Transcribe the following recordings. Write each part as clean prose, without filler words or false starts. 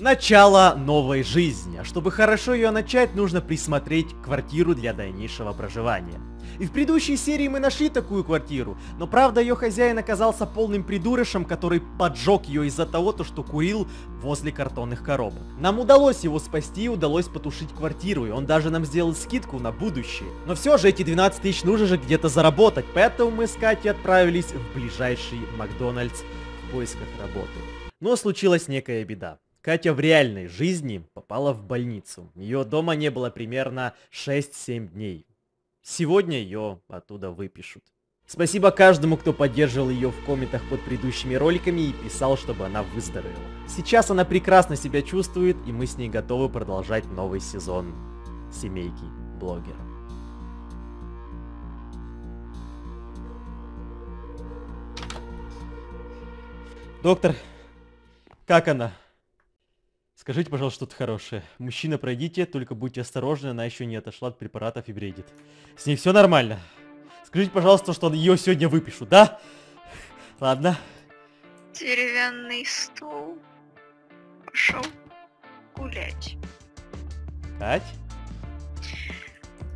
Начало новой жизни. Чтобы хорошо ее начать, нужно присмотреть квартиру для дальнейшего проживания. И в предыдущей серии мы нашли такую квартиру, но правда ее хозяин оказался полным придурышем, который поджег ее из-за того, что курил возле картонных коробок. Нам удалось его спасти, удалось потушить квартиру, и он даже нам сделал скидку на будущее. Но все же эти 12 тысяч нужно же где-то заработать, поэтому мы с Катей отправились в ближайший Макдональдс в поисках работы. Но случилась некая беда. Катя в реальной жизни попала в больницу. Ее дома не было примерно 6-7 дней. Сегодня ее оттуда выпишут. Спасибо каждому, кто поддерживал ее в комментах под предыдущими роликами и писал, чтобы она выздоровела. Сейчас она прекрасно себя чувствует, и мы с ней готовы продолжать новый сезон «Семейки Блогера». Доктор, как она? Скажите, пожалуйста, что-то хорошее. Мужчина, пройдите, только будьте осторожны, она еще не отошла от препаратов и бредит. С ней все нормально. Скажите, пожалуйста, что ее сегодня выпишут, да? Ладно. Деревянный стол пошел гулять. Кать?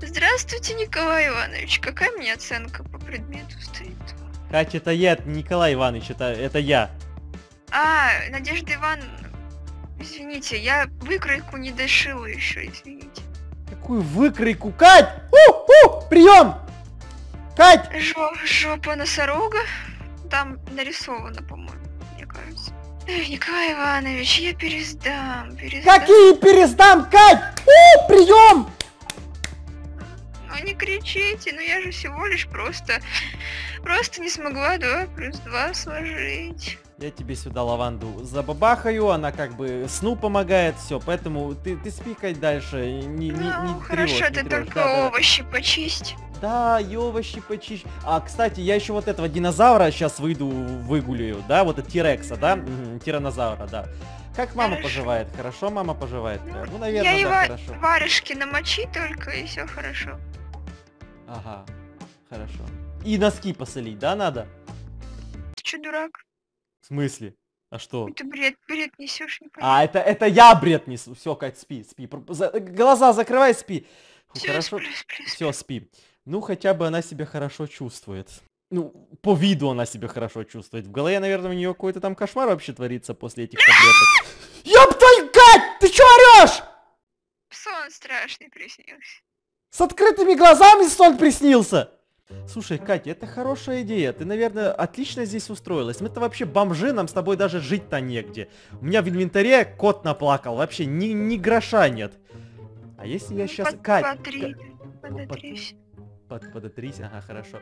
Здравствуйте, Николай Иванович. Какая мне оценка по предмету стоит? Кать, это я, это Николай Иванович, это я. А, Надежда Ивановна. Извините, я выкройку не дошила еще, извините. Какую выкройку? Кать! Прием! Кать! Жопа носорога? Там нарисовано, по-моему, мне кажется. Эх, Николай Иванович, я пересдам. Какие пересдам, Кать? Прием! Ну не кричите, но я же всего лишь просто не смогла 2 + 2 сложить. Я тебе сюда лаванду забабахаю, она как бы сну помогает, все, поэтому ты спикай дальше, не хорошо, тревожь, ты не только да, овощи почисть. Да, и овощи почисть. А, кстати, я еще вот этого динозавра сейчас выгуляю, да, вот от Тирекса, да, тиранозавра, да. Как мама хорошо поживает? Хорошо мама поживает? Ну, наверное, я да, хорошо. Варежки намочи только, и все хорошо. Ага, хорошо. И носки посолить, да, надо? Ты че, дурак? В смысле? А что? Ты бред несешь, не понимаю. А, это я бред несу. Все, Кать, спи. Глаза закрывай, спи. Все, хорошо. Все, спи. Ну, хотя бы она себя хорошо чувствует. Ну, по виду она себя хорошо чувствует. В голове, наверное, у нее какой-то там кошмар вообще творится после этих таблеток. Ёб твою, Кать! Ты чё орёшь? Сон страшный приснился. С открытыми глазами сон приснился! Слушай, Катя, это хорошая идея. Ты, наверное, отлично здесь устроилась. Мы-то вообще бомжи, нам с тобой даже жить-то негде. У меня в инвентаре кот наплакал. Вообще ни гроша нет. А если я сейчас... Кать... Подотрись, ага, хорошо.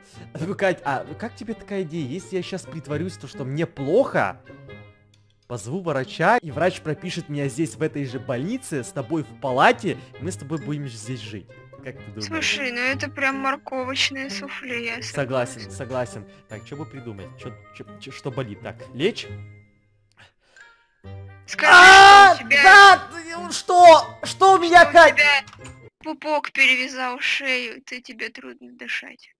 Кать, а как тебе такая идея? Если я сейчас притворюсь, что мне плохо, позову врача, и врач пропишет меня здесь, в этой же больнице, с тобой в палате, и мы с тобой будем здесь жить. Как ты думаешь? Слушай, ну это прям морковочное суфле, я согласен. Так, что бы придумать? Что болит? Так, лечь? Скажи, что у меня, Кать? Пупок перевязал шею, тебе трудно дышать.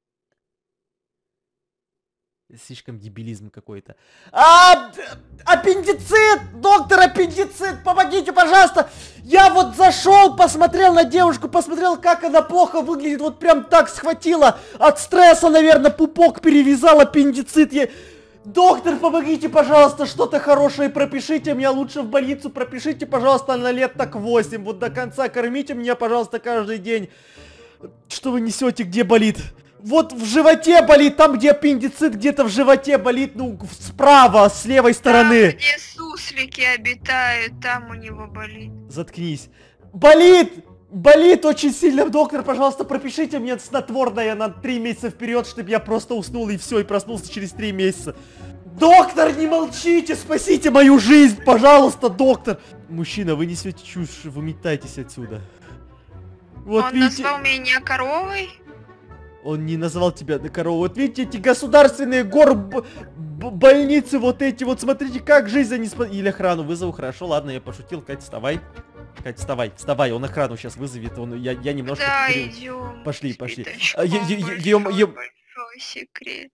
Слишком дебилизм какой-то. Аппендицит! Доктор, аппендицит! Помогите, пожалуйста! Я вот зашел, посмотрел на девушку, посмотрел, как она плохо выглядит. Вот прям так схватила. От стресса, наверное, пупок перевязал, аппендицит. Доктор, помогите, пожалуйста, что-то хорошее пропишите. Меня лучше в больницу пропишите, пожалуйста, на лет так 8. Вот до конца кормите меня, пожалуйста, каждый день. Что вы несете, где болит? Вот в животе болит, там, где аппендицит, где-то в животе болит, ну, справа, с левой стороны. Там, где суслики обитают, там у него болит. Заткнись. Болит! Болит очень сильно, доктор, пожалуйста, пропишите мне снотворное на 3 месяца вперед, чтобы я просто уснул и все, и проснулся через 3 месяца. Доктор, не молчите, спасите мою жизнь, пожалуйста, доктор. Мужчина, вы несете чушь, выметайтесь отсюда. Вот, он видите... назвал меня коровой? Он не назвал тебя на корову. Вот видите, эти государственные больницы, вот эти, вот смотрите, как жизнь они... Или охрану вызову, хорошо, ладно, я пошутил, Кать, вставай. Кать, вставай, он охрану сейчас вызовет, я немножко... Да, идем. Пошли. Большой секрет.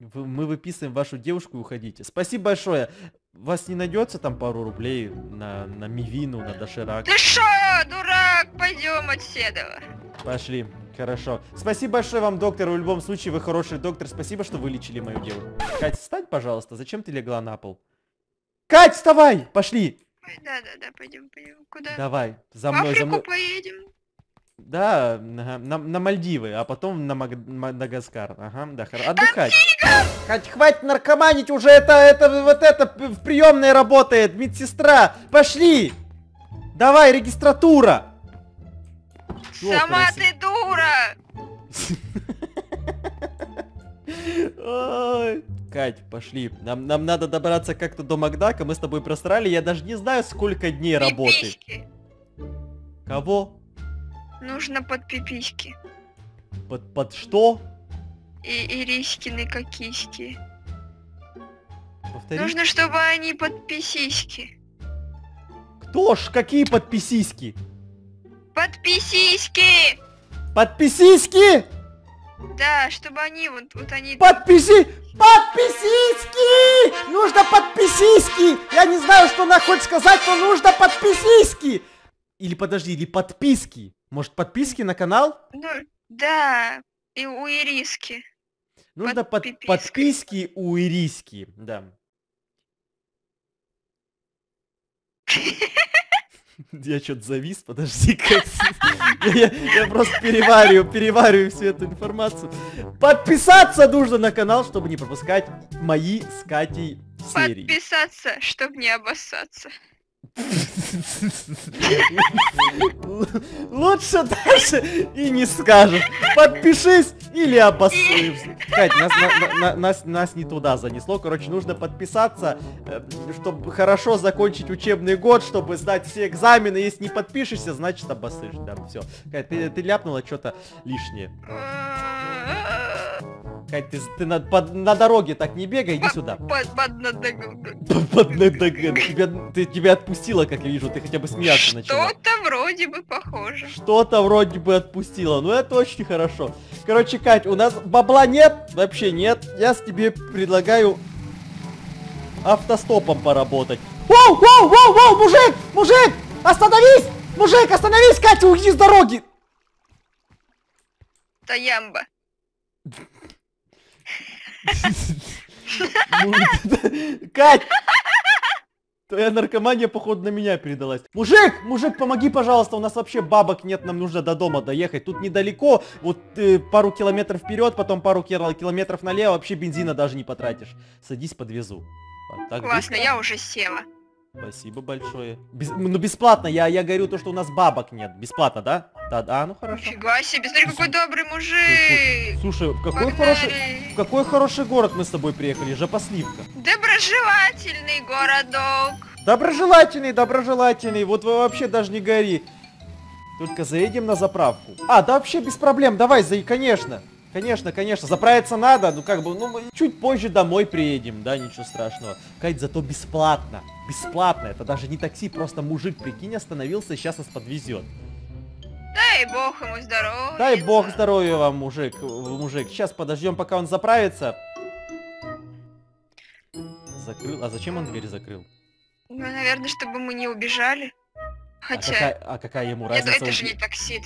Мы выписываем вашу девушку и уходите. Спасибо большое. Вас не найдется там пару рублей на мивину, на доширак? Ты шо, дурак? Пойдем от седова. Пошли. Хорошо. Спасибо большое вам, доктор. В любом случае, вы хороший доктор. Спасибо, что вылечили мою девушку. Кать, встань, пожалуйста. Зачем ты легла на пол? Кать, вставай! Пошли! Да, пойдем, пойдем. Куда? Давай, за мной, за мной. В Африку поедем? Да, на Мальдивы, а потом на Мадагаскар. Ага, да, хорошо. Отдыхать. Кать, хватит наркоманить уже, это в приемной работает, медсестра. Пошли! Давай, регистратура! Сама ты дура! Кать, пошли. Нам надо добраться как-то до Макдака. Мы с тобой просрали. Я даже не знаю, сколько дней работы. Кого? Нужно под пиписьки. Под что? И Ирискины кокиськи. Повтори. Нужно, чтобы они под писиськи. Кто ж? Какие под писиськи? Под писиськи! Под писиськи? Да, чтобы они вот они... Подписиськи! Нужно подписиськи! Я не знаю, что она хочет сказать, но нужно подписиськи! Или подожди, или подписки. Может, подписки на канал? Ну, да, и у Ириски. Нужно подписки у Ириски, да. Я что-то завис, подожди. Я просто перевариваю всю эту информацию. Подписаться нужно на канал, чтобы не пропускать мои с Катей серии. Подписаться, чтобы не обоссаться. Лучше дальше и не скажешь. Подпишись или обоссуешься. Кать, нас не туда занесло. Короче, нужно подписаться, чтобы хорошо закончить учебный год, чтобы сдать все экзамены. Если не подпишешься, значит обоссышь. Да, все. Кать, ты ляпнула что-то лишнее. Кать, ты на дороге так не бегай, иди сюда. Тебя отпустила, как я вижу, ты хотя бы смеяться начала. Что-то вроде бы похоже. Что-то вроде бы отпустила, но это очень хорошо. Короче, Кать, у нас бабла нет, вообще нет. Я тебе предлагаю автостопом поработать. Воу, мужик, мужик, остановись! Мужик, остановись, Катя, уйди с дороги! Таямба. Кать! Твоя наркомания, походу, на меня передалась. Мужик! Мужик, помоги, пожалуйста, у нас вообще бабок нет, нам нужно до дома доехать. Тут недалеко, вот пару километров вперед, потом пару километров налево, вообще бензина даже не потратишь. Садись, подвезу. Классно, я уже села. Спасибо большое. Ну, бесплатно, я говорю то, что у нас бабок нет. Бесплатно, да? Да, ну хорошо. Фига себе, смотри, какой добрый мужик. Слушай, в какой хороший город мы с тобой приехали, Жопосливка. Доброжелательный городок. Доброжелательный, вот вы вообще даже не гори. Только заедем на заправку. А, да вообще без проблем, давай, конечно. Конечно, заправиться надо, ну как бы, ну мы чуть позже домой приедем, да, ничего страшного. Кать, зато бесплатно, это даже не такси, просто мужик, прикинь, остановился и сейчас нас подвезет. Дай бог ему здоровья. Дай бог здоровья вам, мужик. Сейчас подождем, пока он заправится. Закрыл, а зачем он дверь закрыл? Ну, наверное, чтобы мы не убежали, хотя... А какая ему разница? Это же не такси,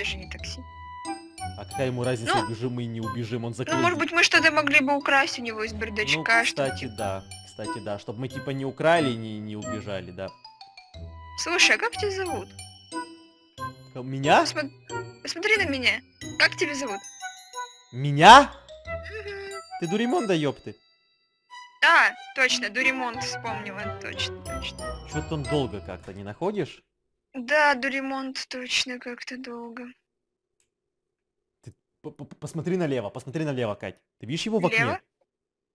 А какая ему разница, убежим мы и не убежим, он закрыл. Ну, может быть, мы что-то могли бы украсть у него из бардачка. Ну, кстати, да, чтобы мы типа не украли и не убежали, да. Слушай, а как тебя зовут? Меня? Посмотри на меня. Как тебя зовут? Меня? Ты Дуримон, да ёпты? Да, точно, Дуримон вспомнила, точно. Что-то он долго как-то, не находишь? Да, Дуримон точно как-то долго. Посмотри налево, Кать. Ты видишь его в окне? Лево?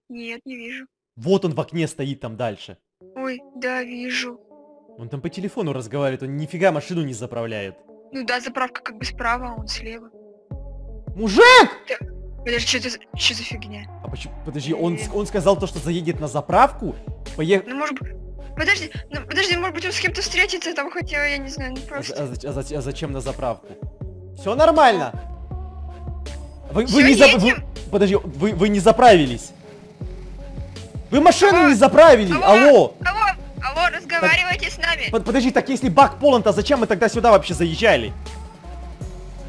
Нет, не вижу. Вот он в окне стоит там дальше. Ой, да, вижу. Он там по телефону разговаривает, он нифига машину не заправляет. Ну да, заправка как бы справа, а он слева. Мужик! Подожди, что за фигня? А почему? Подожди, он сказал то, что заедет на заправку? Поехал. Ну может быть. Подожди, может быть он с кем-то встретится, там хотел, я не знаю, ну просто. А зачем на заправку? Все нормально! Вы не заправились. Вы машину не заправили! Алло! Алло, разговаривайте с нами! Подожди, так если бак полон, то зачем мы тогда сюда вообще заезжали?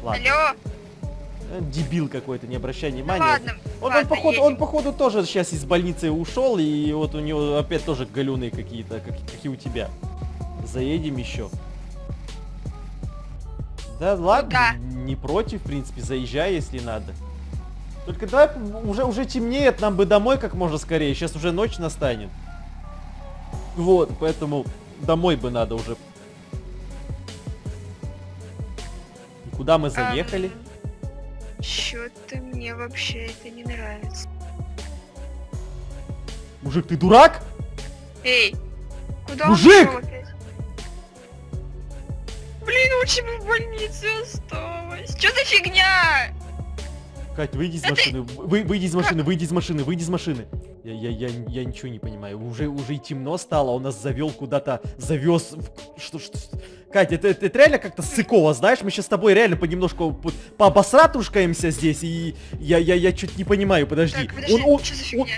Ладно. Алло! Дебил какой-то, не обращай внимания. Ладно, он походу тоже сейчас из больницы ушел, и вот у него опять тоже галюны какие-то, как и у тебя. Заедем еще. Да ладно, не против, в принципе, заезжай, если надо. Только давай, уже темнеет, нам бы домой как можно скорее, сейчас уже ночь настанет. Вот, поэтому домой бы надо уже. Куда мы заехали? Чё-то мне вообще это не нравится. Мужик, ты дурак? Эй, куда мужик? Он опять? Блин, лучше бы в больнице осталось. Чё за фигня? Кать, выйди из машины, выйди из машины, выйди из машины, выйди из машины. Я ничего не понимаю. Уже и темно стало, он нас завел куда-то, завез. Что? Кать, это реально как-то сыково, знаешь? Мы сейчас с тобой реально понемножку пообосратушкаемся здесь, и я чуть не понимаю, подожди. Так, подожди, что за фигня?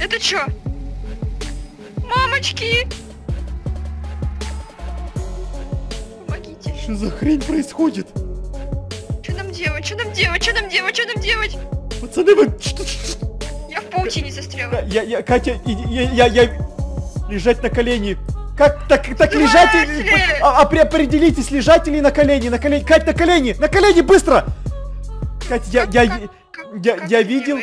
Это чё? Мамочки! Помогите. Что за хрень происходит? Что нам делать? Пацаны, вы... Я в паутине застряла. Катя, я... Лежать на колени. Как так лежать? Определитесь, лежать или на колени? На колени. Кать, на колени! На колени, быстро! Кать, я видел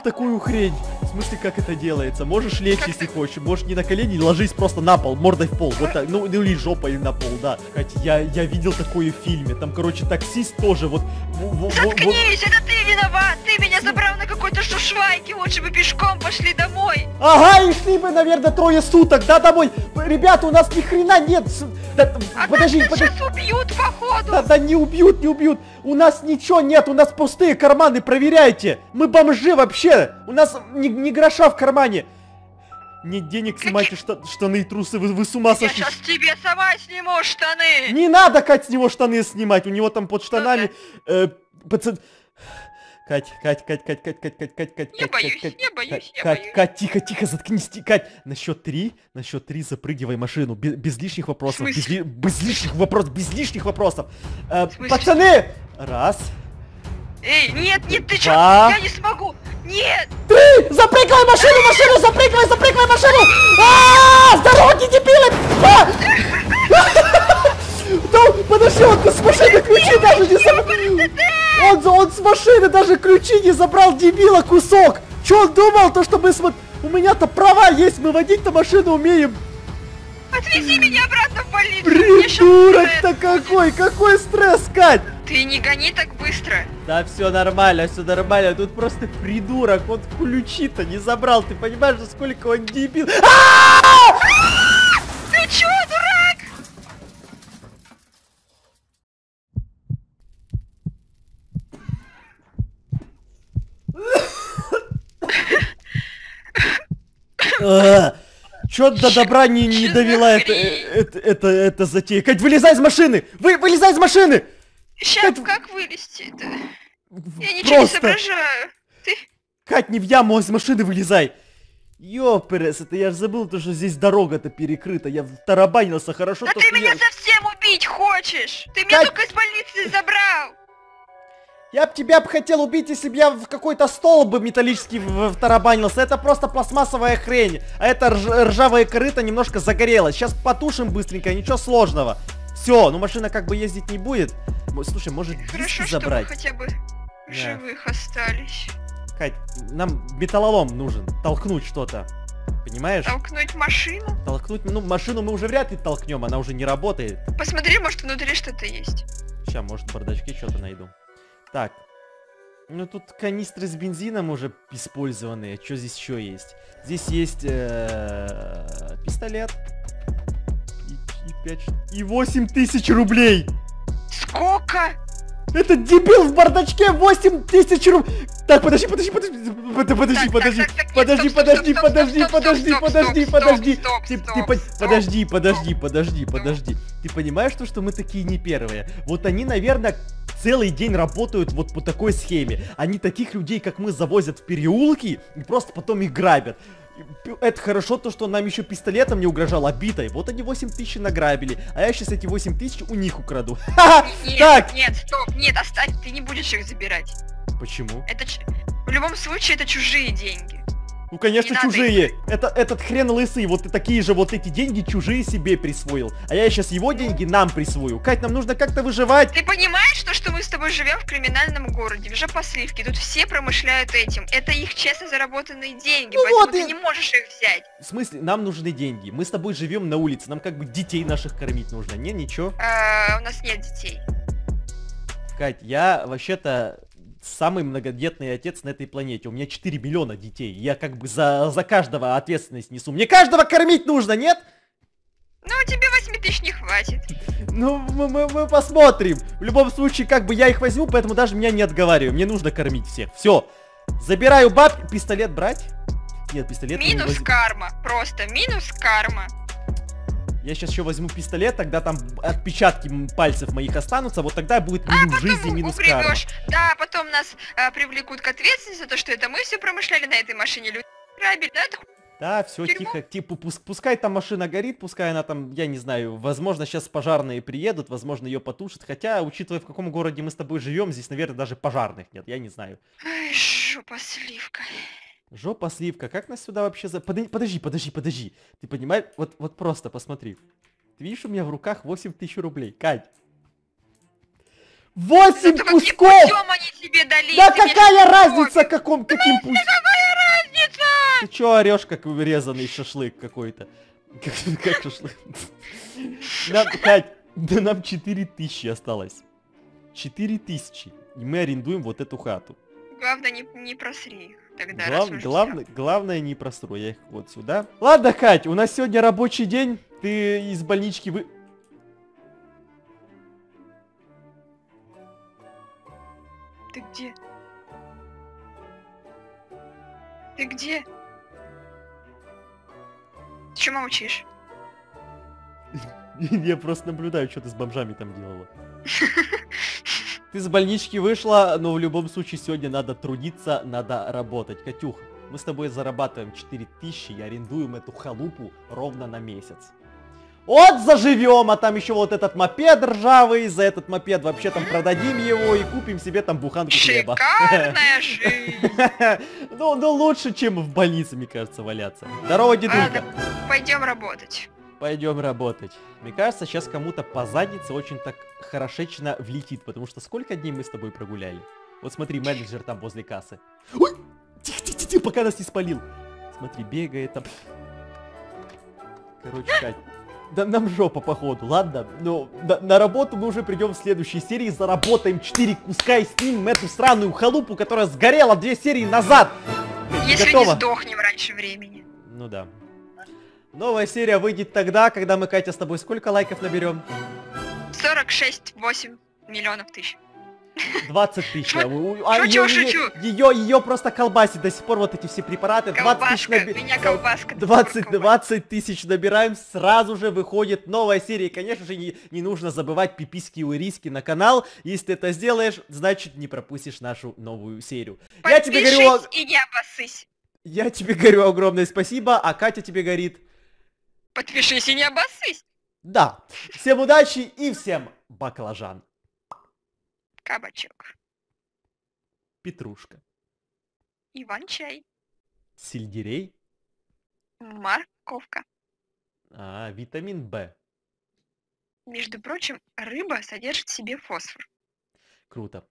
такую хрень. В смысле, как это делается? Можешь лечь, если хочешь. Можешь не на колени, ложись просто на пол, мордой в пол. Вот так, ну или жопой на пол, да. Кать, я видел такое в фильме. Там, короче, таксист тоже вот... Заткнись, это ты виноват! Ты меня забрал на какой-то шушвайке, лучше бы пешком пошли домой. Ага, и шли бы, наверное, трое суток, да, домой. Ребята, у нас ни хрена нет. Да, а подожди. Сейчас убьют, походу. Да, не убьют. У нас ничего нет, у нас пустые карманы, проверяйте. Мы бомжи вообще. У нас ни гроша в кармане. Нет денег, снимайте штаны и трусы, вы с ума сошли. Я сейчас тебе сама сниму штаны. Не надо, Кать, с него штаны снимать, у него там под штанами... Кать. Я боюсь. Кать, тихо, заткнись, Кать. На счет три запрыгивай машину. Без лишних вопросов. Без лишних вопросов. Пацаны! Раз. Эй, нет, ты чё? Я не смогу. Нет! Три! Запрыгивай машину! Запрыгивай машину! С дороги, дебилы! Подожди, он с машины ключи даже не забыл! Он с машины даже ключи не забрал, дебила, кусок! Чё он думал, то что мы у меня-то права есть, мы водить-то машину умеем! Отвези меня обратно в больницу! Придурок-то какой стресс, Кать! Ты не гони так быстро! Да все нормально, тут просто придурок, он ключи-то не забрал, ты понимаешь, насколько он дебил? Ты чё, дурак? Чё-то до добра не довела это затея. Кать, вылезай из машины! Вылезай из машины! Сейчас, как вылезти-то? Я ничего не соображаю. Кать, не в яму, из машины вылезай. Ёперес, это я же забыл, то, что здесь дорога-то перекрыта. Я тарабанился хорошо. Да ты меня совсем убить хочешь! Ты меня только из больницы забрал! Я бы тебя хотел убить, если бы я в какой-то стол бы металлический втарабанился. Это просто пластмассовая хрень. А это ржавая корыта немножко загорелась. Сейчас потушим быстренько, ничего сложного. Все, ну машина как бы ездить не будет. Слушай, может диски забрать? Хорошо, чтобы хотя бы живых остались. Кать, нам металлолом нужен. Толкнуть что-то. Понимаешь? Толкнуть машину? Ну машину мы уже вряд ли толкнем, она уже не работает. Посмотри, может внутри что-то есть. Сейчас, может в бардачке что-то найду. Так, ну тут канистры с бензином уже использованные. Что здесь еще есть? Здесь есть пистолет. И 8000 рублей. Сколько? Этот дебил в бардачке 8000 рублей. Так, подожди. Ты понимаешь, что мы такие не первые? Вот они, наверное, целый день работают вот по такой схеме. Они таких людей, как мы, завозят в переулки и просто потом их грабят. Это хорошо, то, что он нам еще пистолетом не угрожал, а битой. Вот они 8000 награбили, а я сейчас эти 8000 у них украду. Нет, нет, стоп, нет, оставь, ты не будешь их забирать. Почему? Это в любом случае это чужие деньги. Ну конечно чужие. Этот хрен лысый, вот такие же вот эти деньги чужие себе присвоил. А я сейчас его деньги нам присвою. Кать, нам нужно как-то выживать. Ты понимаешь, то, что мы с тобой живем в криминальном городе, уже по сливке. Тут все промышляют этим. Это их честно заработанные деньги, ну поэтому вот ты не можешь их взять. В смысле, нам нужны деньги. Мы с тобой живем на улице, нам как бы детей наших кормить нужно. Не, ничего. У нас нет детей. Кать, я вообще-то самый многодетный отец на этой планете. У меня 4 миллиона детей. Я как бы за каждого ответственность несу. Мне каждого кормить нужно, нет? Ну, тебе 8000 не хватит. Ну, мы посмотрим. В любом случае, как бы я их возьму, поэтому даже меня не отговариваю. Мне нужно кормить всех. Все. Забираю баб. Пистолет брать? Нет, пистолет... Минус карма. Просто минус карма. Я сейчас еще возьму пистолет, тогда там отпечатки пальцев моих останутся, вот тогда будет минус жизни, минус карма. Да, потом нас привлекут к ответственности за то, что это мы все промышляли на этой машине, люди грабили, да? Да, все тихо, типа, пускай там машина горит, пускай она там, я не знаю, возможно, сейчас пожарные приедут, возможно, ее потушат, хотя, учитывая, в каком городе мы с тобой живем, здесь, наверное, даже пожарных нет, я не знаю. Ай, жопа сливка. Жопа сливка, как нас сюда вообще за... Подожди. Ты понимаешь? Вот просто посмотри. Ты видишь, у меня в руках 8000 рублей. Кать. 8 кусков! Они тебе дали, да какая разница, каким путем? Какая разница? Ты чё орёшь, как урезанный шашлык какой-то? Как шашлык? Кать, да нам 4000 осталось. 4000. И мы арендуем вот эту хату. Главное, не просри их. Тогда главное не просру, я их вот сюда. Ладно, Кать, у нас сегодня рабочий день. Ты из больнички Ты где? Ты где? Ты чё молчишь? Я просто наблюдаю, что ты с бомжами там делала. Ты с больнички вышла, но в любом случае сегодня надо трудиться, надо работать. Катюх, мы с тобой зарабатываем 4000 и арендуем эту халупу ровно на месяц. Вот заживем, а там еще вот этот мопед ржавый, за этот мопед вообще там продадим его и купим себе там буханку хлеба. Шикарная жизнь! Ну лучше, чем в больнице, мне кажется, валяться. Здорово, дедулька. Пойдем работать. Пойдем работать. Мне кажется, сейчас кому-то по заднице очень так хорошечно влетит, потому что сколько дней мы с тобой прогуляли? Вот смотри, менеджер там возле кассы. Ой! Тихо, пока нас не спалил. Смотри, бегает там. Короче, Кать, да нам жопа, походу, ладно? Но на работу мы уже придем в следующей серии, заработаем 4 куска и снимем эту сраную халупу, которая сгорела 2 серии назад. Если не сдохнем раньше времени. Ну да. Новая серия выйдет тогда, когда мы, Катя, с тобой сколько лайков наберем? 46,8 миллионов тысяч. 20 000. Шучу. Ее просто колбасит до сих пор вот эти все препараты. 20 тысяч набираем, сразу же выходит новая серия. И, конечно же, не нужно забывать пиписки и уриски на канал. Если ты это сделаешь, значит не пропустишь нашу новую серию. Я тебе говорю... и не обоссысь. Я тебе говорю огромное спасибо, а Катя тебе говорит... Подпишись и не обоссысь. Да. Всем удачи и всем баклажан. Кабачок. Петрушка. Иван-чай. Сельдерей. Морковка. Витамин Б. Между прочим, рыба содержит в себе фосфор. Круто.